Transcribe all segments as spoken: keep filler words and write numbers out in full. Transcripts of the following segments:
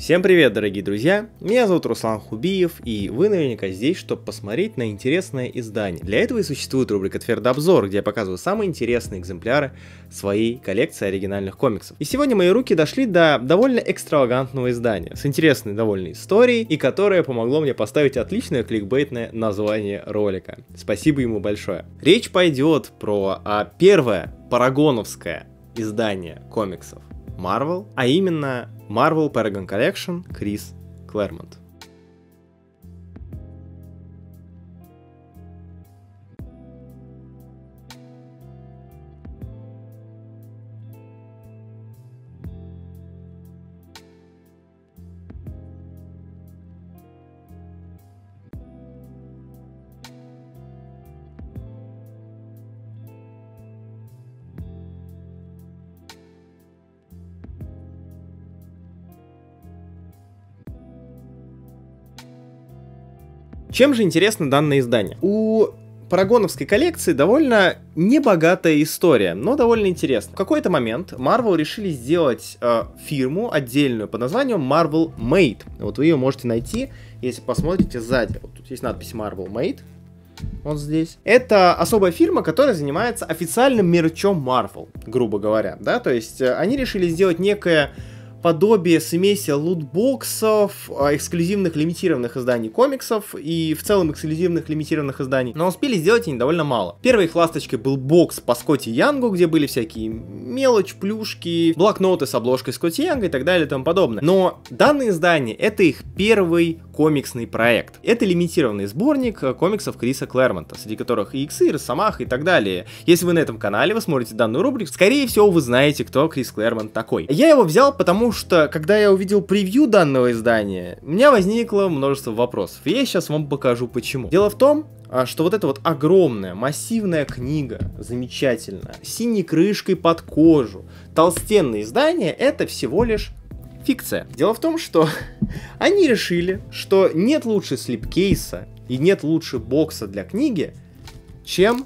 Всем привет, дорогие друзья, меня зовут Руслан Хубиев, и вы наверняка здесь, чтобы посмотреть на интересное издание. Для этого и существует рубрика «Твердобзор», где я показываю самые интересные экземпляры своей коллекции оригинальных комиксов. И сегодня мои руки дошли до довольно экстравагантного издания, с интересной довольно историей, и которое помогло мне поставить отличное кликбейтное название ролика. Спасибо ему большое. Речь пойдет про а, первое парагоновское издание комиксов Marvel, а именно Marvel Paragon Collection Крис Клэрмонт. Чем же интересно данное издание? У парагоновской коллекции довольно небогатая история, но довольно интересная. В какой-то момент Marvel решили сделать э, фирму отдельную под названием Marvel Made. Вот вы ее можете найти, если посмотрите сзади. Вот тут есть надпись Marvel Made. Вот здесь. Это особая фирма, которая занимается официальным мерчом Marvel, грубо говоря. Да? То есть э, они решили сделать некое подобие смеси лутбоксов, эксклюзивных лимитированных изданий комиксов и в целом эксклюзивных лимитированных изданий, но успели сделать они довольно мало. Первой их ласточкой был бокс по Скотти Янгу, где были всякие мелочь, плюшки, блокноты с обложкой Скотти Янга и так далее и тому подобное. Но данное издание — это их первый комиксный проект. Это лимитированный сборник комиксов Криса Клэрмонта, среди которых и Иксы, и Росомаха и так далее. Если вы на этом канале, вы смотрите данную рубрику, скорее всего вы знаете, кто Крис Клэрмонт такой. Я его взял, потому что, когда я увидел превью данного издания, у меня возникло множество вопросов, и я сейчас вам покажу почему. Дело в том, что вот эта вот огромная, массивная книга, замечательная, с синей крышкой под кожу, толстенное издание — это всего лишь фикция. Дело в том, что они решили, что нет лучше слипкейса и нет лучше бокса для книги, чем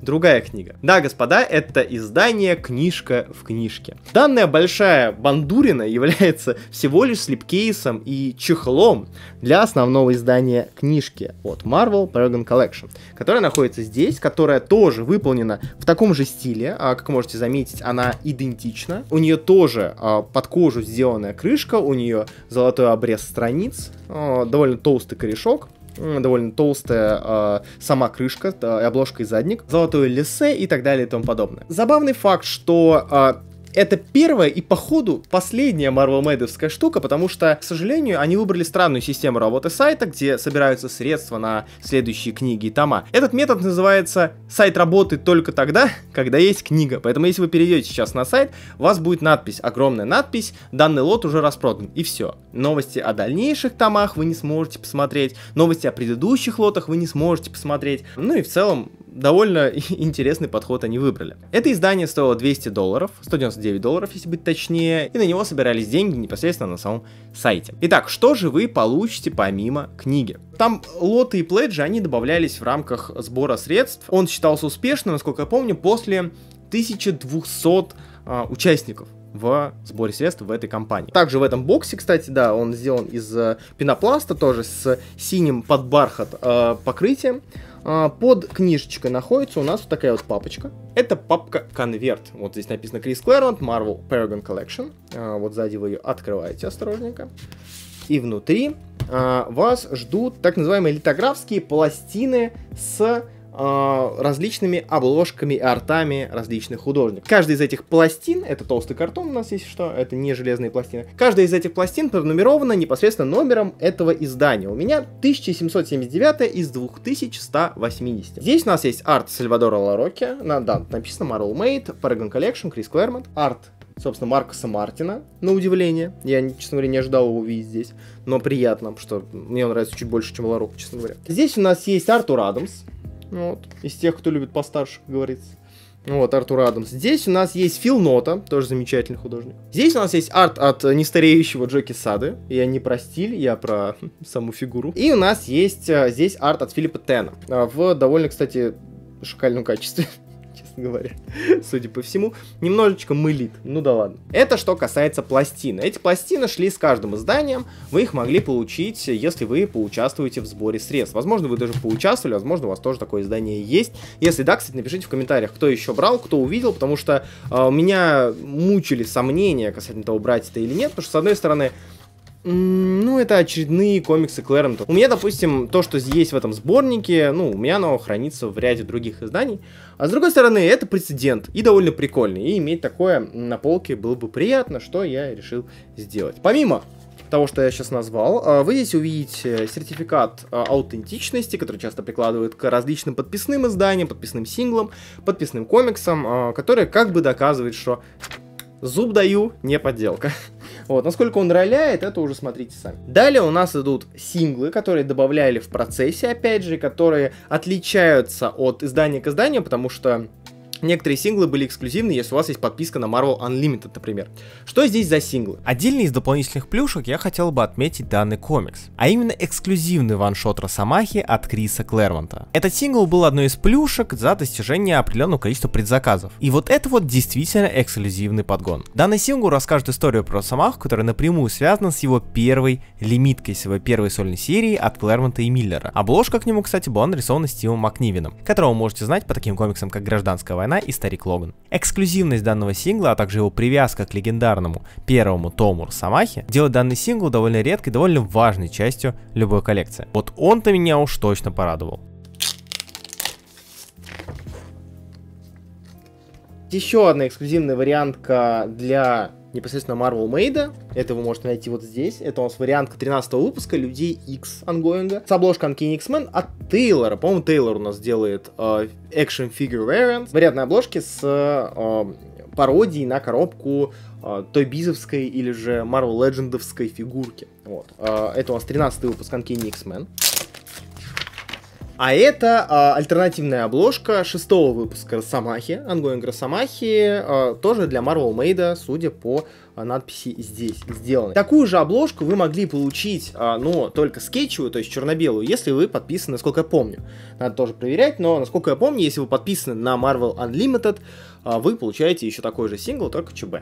другая книга. Да, господа, это издание «Книжка в книжке». Данная большая бандурина является всего лишь слипкейсом и чехлом для основного издания книжки от Marvel Paragon Collection, которая находится здесь, которая тоже выполнена в таком же стиле, как можете заметить, она идентична. У нее тоже под кожу сделанная крышка, у нее золотой обрез страниц, довольно толстый корешок, довольно толстая э, сама крышка, э, обложка и задник, золотое лиссе и так далее и тому подобное. Забавный факт, что э, это первая и, походу, последняя Marvel Made-овская штука, потому что, к сожалению, они выбрали странную систему работы сайта, где собираются средства на следующие книги и тома. Этот метод называется «Сайт работает только тогда, когда есть книга». Поэтому, если вы перейдете сейчас на сайт, у вас будет надпись, огромная надпись «Данный лот уже распродан», и все. Новости о дальнейших томах вы не сможете посмотреть, новости о предыдущих лотах вы не сможете посмотреть. Ну и в целом, довольно интересный подход они выбрали. Это издание стоило двести долларов, сто девяносто девять долларов, если быть точнее, и на него собирались деньги непосредственно на самом сайте. Итак, что же вы получите помимо книги? Там лоты и пледжи, они добавлялись в рамках сбора средств. Он считался успешным, насколько я помню, после тысячи двухсот а, участников в сборе средств в этой компании. Также в этом боксе, кстати, да, он сделан из э, пенопласта, тоже с синим под бархат э, покрытием. Э, под книжечкой находится у нас вот такая вот папочка. Это папка-конверт. Вот здесь написано Крис Клэрмонт, Marvel Paragon Collection. Э, вот сзади вы ее открываете осторожненько. И внутри э, вас ждут так называемые литографские пластины с различными обложками и артами различных художников. Каждая из этих пластин, это толстый картон у нас, если что, это не железные пластины, каждая из этих пластин пронумерована непосредственно номером этого издания. У меня тысяча семьсот семьдесят девять из две тысячи сто восемьдесят. Здесь у нас есть арт Сальвадора Ларокки, на, да, написано Marvel Made, Paragon Collection, Крис Клэрмонт, арт, собственно, Маркоса Мартина, на удивление. Я, честно говоря, не ожидал его увидеть здесь, но приятно, потому что мне он нравится чуть больше, чем Ларокки, честно говоря. Здесь у нас есть Артур Адамс, вот, из тех, кто любит постарше, как говорится. Вот, Артур Адамс. Здесь у нас есть Фил Нота, тоже замечательный художник. Здесь у нас есть арт от нестареющего Джо Кисады. Я не про стиль, я про саму фигуру. И у нас есть здесь арт от Филиппа Тена. В довольно, кстати, шикарном качестве. честно говоря, судя по всему. Немножечко мылит, ну да ладно. Это что касается пластин. Эти пластины шли с каждым изданием, вы их могли получить, если вы поучаствуете в сборе средств. Возможно, вы даже поучаствовали, возможно, у вас тоже такое издание есть. Если да, кстати, напишите в комментариях, кто еще брал, кто увидел, потому что э, у меня мучили сомнения касательно того, брать это или нет, потому что, с одной стороны, ну, это очередные комиксы Клэрмонта. У меня, допустим, то, что есть в этом сборнике, ну, у меня оно хранится в ряде других изданий. А с другой стороны, это прецедент и довольно прикольный. И иметь такое на полке было бы приятно, что я решил сделать. Помимо того, что я сейчас назвал, вы здесь увидите сертификат аутентичности, который часто прикладывают к различным подписным изданиям, подписным синглам, подписным комиксам, которые как бы доказывают, что зуб даю, не подделка. Вот, насколько он роляет, это уже смотрите сами. Далее у нас идут синглы, которые добавляли в процессе, опять же, которые отличаются от издания к изданию, потому что некоторые синглы были эксклюзивны, если у вас есть подписка на Marvel Unlimited, например. Что здесь за синглы? Отдельно из дополнительных плюшек я хотел бы отметить данный комикс, а именно эксклюзивный ваншот Росомахи от Криса Клэрмонта. Этот сингл был одной из плюшек за достижение определенного количества предзаказов. И вот это вот действительно эксклюзивный подгон. Данный сингл расскажет историю про Росомаху, которая напрямую связана с его первой лимиткой, с его первой сольной серии от Клэрмонта и Миллера. Обложка к нему, кстати, была нарисована Стивом Макнивином, которого вы можете знать по таким комиксам, как Гражданская война и Старик Логан. Эксклюзивность данного сингла, а также его привязка к легендарному первому тому Росомахи, делает данный сингл довольно редкой и довольно важной частью любой коллекции. Вот он-то меня уж точно порадовал. Еще одна эксклюзивная вариантка для непосредственно Marvel Made. Это вы можете найти вот здесь. Это у нас вариантка тринадцатого выпуска Людей Икс ангоинга. С обложкой Uncanny X-Men от Тейлора. По-моему, Тейлор у нас делает э, Action Figure Variant. Вариант на обложке с э, пародией на коробку э, той бизовской или же Marvel Legend'овской фигурки. Вот. Э, это у нас тринадцатый выпуск Uncanny X-Men. А это э, альтернативная обложка шестого выпуска Росомахи, ангоинг Росомахи, э, тоже для Marvel Made, судя по э, надписи здесь сделаны. Такую же обложку вы могли получить, э, но только скетчевую, то есть черно-белую, если вы подписаны, насколько я помню. Надо тоже проверять, но насколько я помню, если вы подписаны на Marvel Unlimited, э, вы получаете еще такой же сингл, только ЧБ.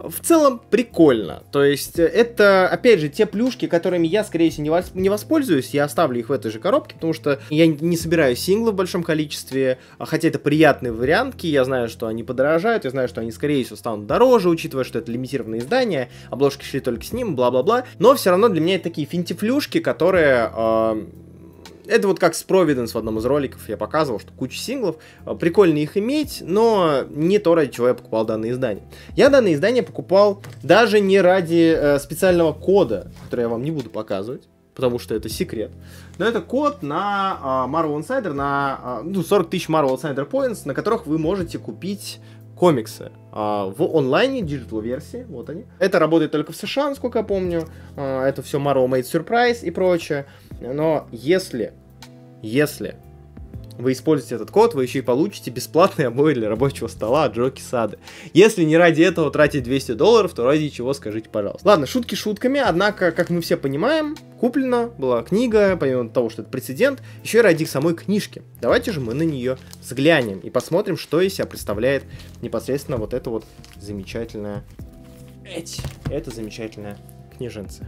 В целом прикольно, то есть это, опять же, те плюшки, которыми я, скорее всего, не воспользуюсь, я оставлю их в этой же коробке, потому что я не собираю синглы в большом количестве, хотя это приятные вариантки, я знаю, что они подорожают, я знаю, что они, скорее всего, станут дороже, учитывая, что это лимитированное издание, обложки шли только с ним, бла-бла-бла, но все равно для меня это такие финтифлюшки, которые... Э Это вот как с Providence в одном из роликов я показывал, что куча синглов, прикольно их иметь, но не то, ради чего я покупал данное издание. Я данное издание покупал даже не ради э, специального кода, который я вам не буду показывать, потому что это секрет. Но это код на э, Marvel Insider, на э, ну, сорок тысяч Marvel Insider Points, на которых вы можете купить комиксы а, в онлайне, диджитал-версии, вот они. Это работает только в США, насколько я помню, а, это все Marvel Made Surprise и прочее, но если, если вы используете этот код, вы еще и получите бесплатные обои для рабочего стола от Джо Кисады. Если не ради этого тратить двести долларов, то ради чего, скажите, пожалуйста. Ладно, шутки шутками, однако, как мы все понимаем, куплена была книга, помимо того, что это прецедент, еще и ради самой книжки. Давайте же мы на нее взглянем и посмотрим, что из себя представляет непосредственно вот это вот замечательное... Эть, это замечательное книженце.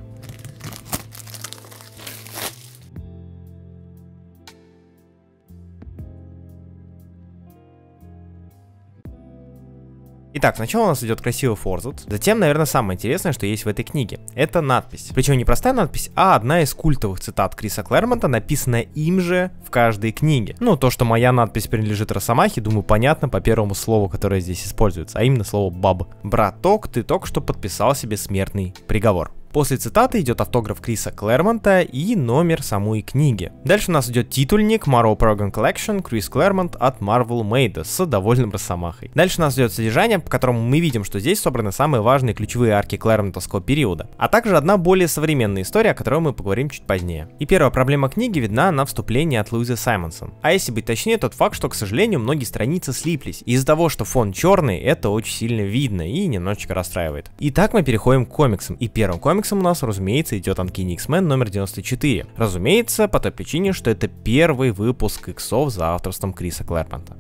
Итак, сначала у нас идет красивый форзац, затем, наверное, самое интересное, что есть в этой книге, это надпись. Причем не простая надпись, а одна из культовых цитат Криса Клэрмонта, написанная им же в каждой книге. Ну, то, что моя надпись принадлежит Росомахе, думаю, понятно по первому слову, которое здесь используется, а именно слово «баб». «Браток, ты только что подписал себе смертный приговор». После цитаты идет автограф Криса Клэрмонта и номер самой книги. Дальше у нас идет титульник Marvel Paragon Collection Крис Клэрмонт от Marvel Made с довольным Росомахой. Дальше у нас идет содержание, по которому мы видим, что здесь собраны самые важные ключевые арки клэрмонтовского периода, а также одна более современная история, о которой мы поговорим чуть позднее. И первая проблема книги видна на вступлении от Луизы Саймонсон. А если быть точнее, тот факт, что, к сожалению, многие страницы слиплись, из-за того, что фон черный, это очень сильно видно и немножечко расстраивает. Итак, мы переходим к комиксам, и первым комиксом у нас, разумеется, идет Uncanny X-Men номер девяносто четыре. Разумеется, по той причине, что это первый выпуск иксов за авторством Криса Клэрмонта.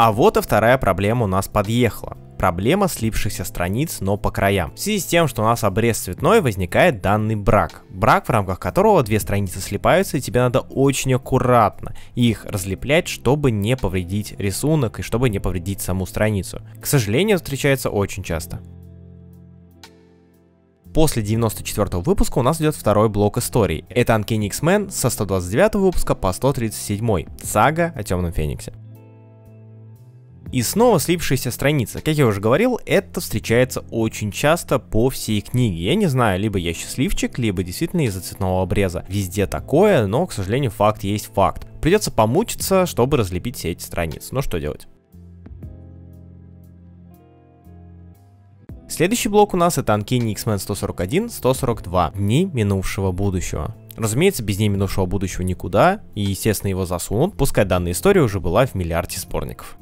А вот и вторая проблема у нас подъехала. Проблема слипшихся страниц, но по краям. В связи с тем, что у нас обрез цветной, возникает данный брак. Брак, в рамках которого две страницы слипаются, и тебе надо очень аккуратно их разлеплять, чтобы не повредить рисунок и чтобы не повредить саму страницу. К сожалению, встречается очень часто. После девяносто четвёртого выпуска у нас идет второй блок историй. Это Uncanny X-Men со сто двадцать девятого выпуска по сто тридцать седьмой. Сага о Темном Фениксе. И снова слипшаяся страница. Как я уже говорил, это встречается очень часто по всей книге. Я не знаю, либо я счастливчик, либо действительно из-за цветного обреза. Везде такое, но, к сожалению, факт есть факт. Придется помучиться, чтобы разлепить все эти страницы. Ну что делать? Следующий блок у нас это Uncanny X-Men сто сорок один — сто сорок два. Дни минувшего будущего. Разумеется, без Дней минувшего будущего никуда, и, естественно, его засунут, пускай данная история уже была в миллиарде сборников.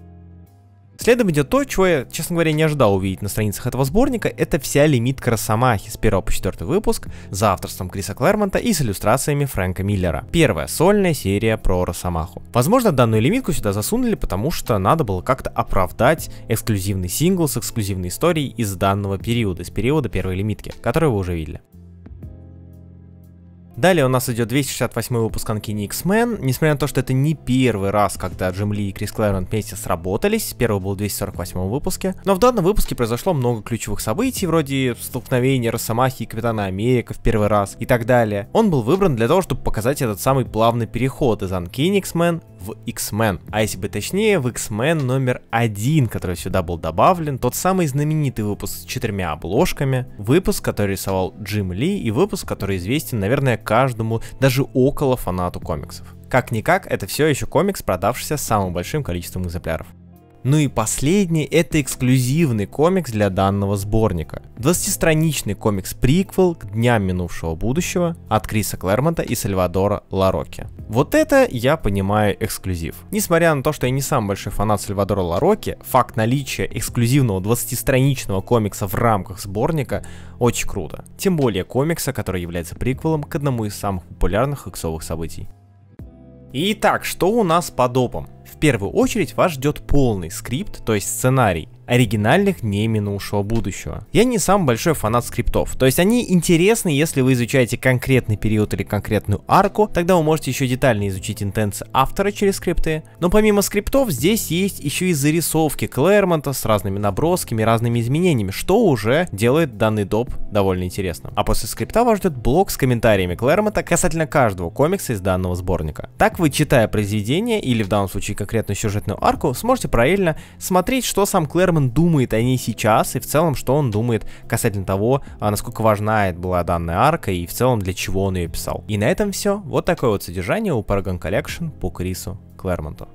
Следом идет то, чего я, честно говоря, не ожидал увидеть на страницах этого сборника, это вся лимитка Росомахи с первого по четвёртый выпуск за авторством Криса Клэрмонта и с иллюстрациями Фрэнка Миллера. Первая сольная серия про Росомаху. Возможно, данную лимитку сюда засунули, потому что надо было как-то оправдать эксклюзивный сингл с эксклюзивной историей из данного периода, из периода первой лимитки, которую вы уже видели. Далее у нас идет двести шестьдесят восьмой выпуск Uncanny X-Men. Несмотря на то, что это не первый раз, когда Джим Ли и Крис Клэрмонт вместе сработались, первый был в двести сорок восьмом выпуске, но в данном выпуске произошло много ключевых событий, вроде столкновения Росомахи и Капитана Америка в первый раз и так далее. Он был выбран для того, чтобы показать этот самый плавный переход из Uncanny X-Men в X-Men. А если бы точнее, в X-Men номер один, который сюда был добавлен, тот самый знаменитый выпуск с четырьмя обложками, выпуск, который рисовал Джим Ли, и выпуск, который известен, наверное, каждому, даже около фанату комиксов. Как-никак, это все еще комикс, продавшийся самым большим количеством экземпляров. Ну и последний, это эксклюзивный комикс для данного сборника. двадцатистраничный комикс-приквел к Дням минувшего будущего от Криса Клэрмонта и Сальвадора Ларокки. Вот это я понимаю эксклюзив. Несмотря на то, что я не самый большой фанат Сальвадора Ларокки, факт наличия эксклюзивного двадцатистраничного комикса в рамках сборника очень круто. Тем более комикса, который является приквелом к одному из самых популярных иксовых событий. Итак, что у нас по допам? В первую очередь вас ждет полный скрипт, то есть сценарий оригинальных Дней минувшего будущего. Я не самый большой фанат скриптов, то есть они интересны, если вы изучаете конкретный период или конкретную арку, тогда вы можете еще детально изучить интенции автора через скрипты. Но помимо скриптов здесь есть еще и зарисовки Клэрмонта с разными набросками, разными изменениями, что уже делает данный доп довольно интересным. А после скрипта вас ждет блок с комментариями Клэрмонта касательно каждого комикса из данного сборника. Так вы, читая произведение или в данном случае конкретную сюжетную арку, сможете параллельно смотреть, что сам Клэрмонт думает о ней сейчас и в целом, что он думает касательно того, насколько важна была данная арка и в целом для чего он ее писал. И на этом все. Вот такое вот содержание у Paragon Collection по Крису Клэрмонту.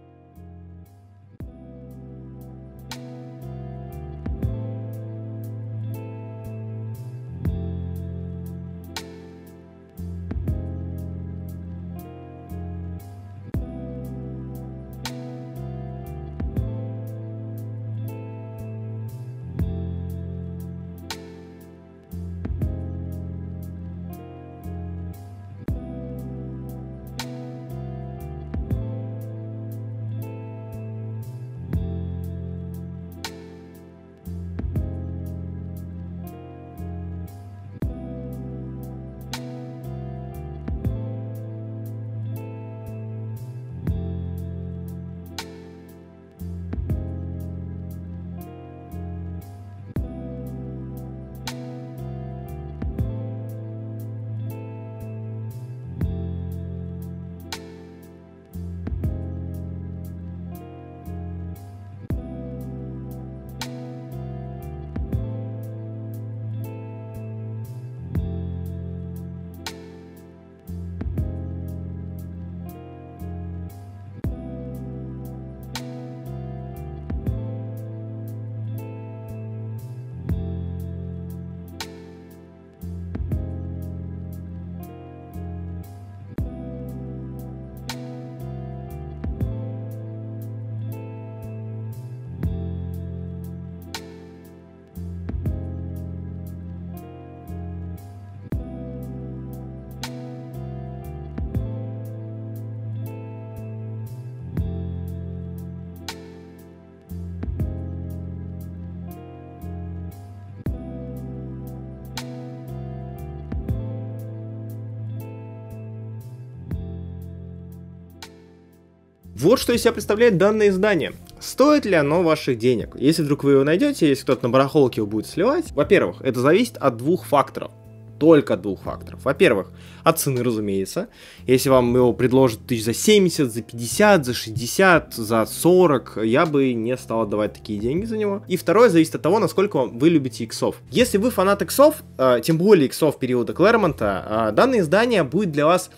Вот что из себя представляет данное издание. Стоит ли оно ваших денег? Если вдруг вы его найдете, если кто-то на барахолке его будет сливать. Во-первых, это зависит от двух факторов. Только от двух факторов. Во-первых, от цены, разумеется. Если вам его предложат тысяч за семьдесят, за пятьдесят, за шестьдесят, за сорок, я бы не стал отдавать такие деньги за него. И второе, зависит от того, насколько вы любите иксов. Если вы фанат иксов, э, тем более иксов периода Клэрмонта, э, данное издание будет для вас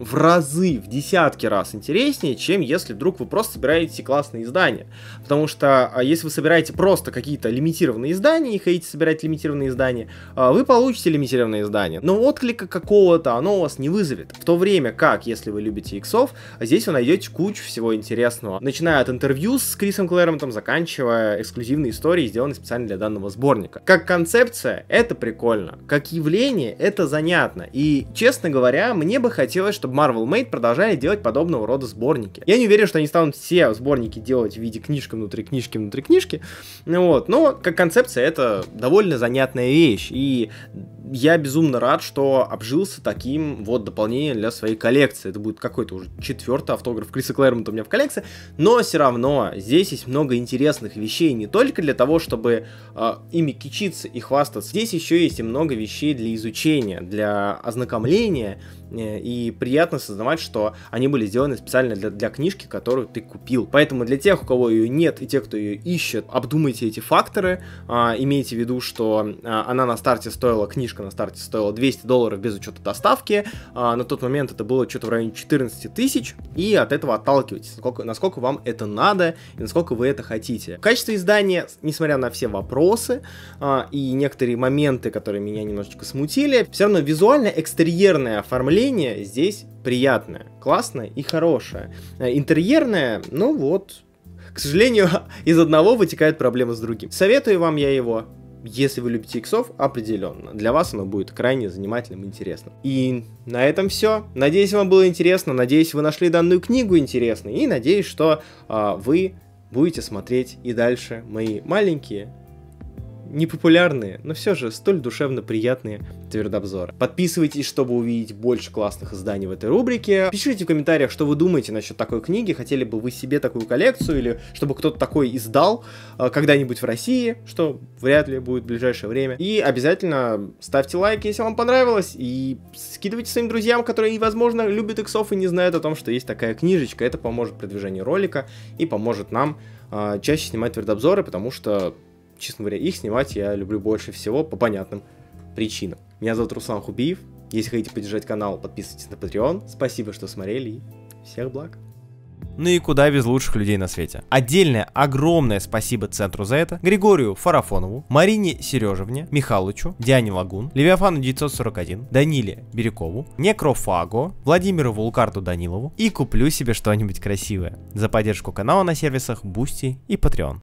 в разы, в десятки раз интереснее, чем если вдруг вы просто собираете классные издания. Потому что если вы собираете просто какие-то лимитированные издания и хотите собирать лимитированные издания, вы получите лимитированные издания, но отклика какого-то оно у вас не вызовет. В то время как, если вы любите иксов, здесь вы найдете кучу всего интересного. Начиная от интервью с Крисом Клэрмонтом, заканчивая эксклюзивной историей, сделанной специально для данного сборника. Как концепция, это прикольно. Как явление, это занятно. И, честно говоря, мне бы хотелось, чтобы Marvel Made продолжали делать подобного рода сборники. Я не уверен, что они станут все сборники делать в виде книжки внутри книжки внутри книжки, вот, но как концепция это довольно занятная вещь, и я безумно рад, что обжился таким вот дополнением для своей коллекции. Это будет какой-то уже четвертый автограф Криса Клэрмонта у меня в коллекции, но все равно здесь есть много интересных вещей не только для того, чтобы э, ими кичиться и хвастаться. Здесь еще есть и много вещей для изучения, для ознакомления, э, и приятно осознавать, что они были сделаны специально для, для книжки, которую ты купил. Поэтому для тех, у кого ее нет, и тех, кто ее ищет, обдумайте эти факторы, э, имейте в виду, что э, она на старте стоила книжка на старте стоила двести долларов без учета доставки, а на тот момент это было что-то в районе четырнадцати тысяч, и от этого отталкивайтесь, насколько, насколько вам это надо и насколько вы это хотите. Качество издания, несмотря на все вопросы а, и некоторые моменты, которые меня немножечко смутили, все равно визуально экстерьерное оформление здесь приятное, классное и хорошее. Интерьерное, ну вот, к сожалению, из одного вытекают проблемы с другим. Советую вам я его. Если вы любите иксов, определенно. Для вас оно будет крайне занимательным и интересным. И на этом все. Надеюсь, вам было интересно. Надеюсь, вы нашли данную книгу интересной. И надеюсь, что э, вы будете смотреть и дальше мои маленькие, непопулярные, но все же столь душевно приятные твердобзоры. Подписывайтесь, чтобы увидеть больше классных изданий в этой рубрике. Пишите в комментариях, что вы думаете насчет такой книги. Хотели бы вы себе такую коллекцию или чтобы кто-то такой издал э, когда-нибудь в России, что вряд ли будет в ближайшее время. И обязательно ставьте лайк, если вам понравилось, и скидывайте своим друзьям, которые, возможно, любят иксов и не знают о том, что есть такая книжечка. Это поможет продвижению ролика и поможет нам э, чаще снимать твердобзоры, потому что, честно говоря, их снимать я люблю больше всего по понятным причинам. Меня зовут Руслан Хубиев. Если хотите поддержать канал, подписывайтесь на Patreon. Спасибо, что смотрели, и всех благ. Ну и куда без лучших людей на свете. Отдельное огромное спасибо Центру за это, Григорию Фарафонову, Марине Сережевне, Михалычу, Диане Лагун, Левиафану девятьсот сорок один, Даниле Бирюкову, Некрофаго, Владимиру Вулкарту Данилову и куплю себе что-нибудь красивое за поддержку канала на сервисах Бусти и Patreon.